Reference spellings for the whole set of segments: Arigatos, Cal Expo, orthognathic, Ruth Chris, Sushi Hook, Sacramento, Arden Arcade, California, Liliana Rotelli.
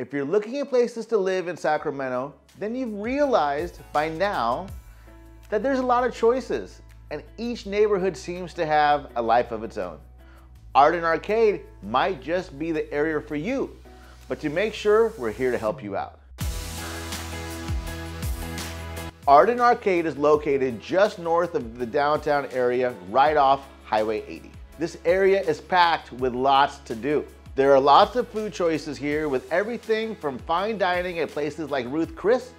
If you're looking at places to live in Sacramento, then you've realized by now that there's a lot of choices and each neighborhood seems to have a life of its own. Arden Arcade might just be the area for you, but to make sure, we're here to help you out. Arden Arcade is located just north of the downtown area, right off Highway 80. This area is packed with lots to do. There are lots of food choices here, with everything from fine dining at places like Ruth Chris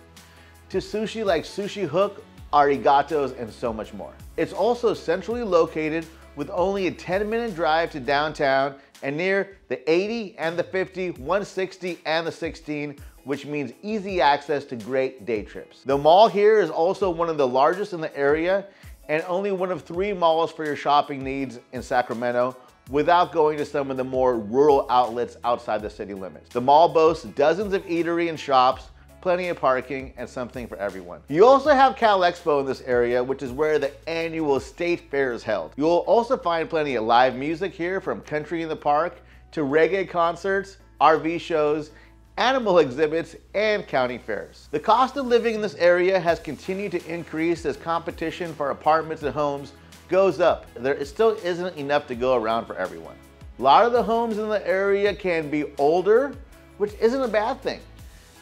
to sushi like Sushi Hook, Arigatos, and so much more. It's also centrally located with only a 10-minute drive to downtown and near the 80 and the 50, 160 and the 16, which means easy access to great day trips. The mall here is also one of the largest in the area and only one of 3 malls for your shopping needs in Sacramento, without going to some of the more rural outlets outside the city limits. The mall boasts dozens of eatery and shops, plenty of parking, and something for everyone. You also have Cal Expo in this area, which is where the annual state fair is held. You'll also find plenty of live music here, from country in the park to reggae concerts, RV shows, animal exhibits, and county fairs. The cost of living in this area has continued to increase as competition for apartments and homes goes up. There still isn't enough to go around for everyone. A lot of the homes in the area can be older, which isn't a bad thing.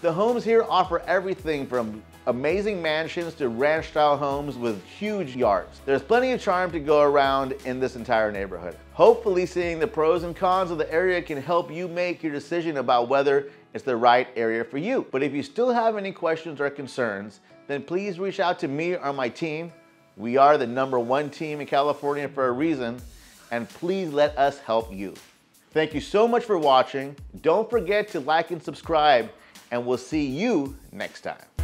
The homes here offer everything from amazing mansions to ranch-style homes with huge yards. There's plenty of charm to go around in this entire neighborhood. Hopefully, seeing the pros and cons of the area can help you make your decision about whether it's the right area for you. But if you still have any questions or concerns, then please reach out to me or my team. We are the #1 team in California for a reason, and please let us help you. Thank you so much for watching. Don't forget to like and subscribe, and we'll see you next time.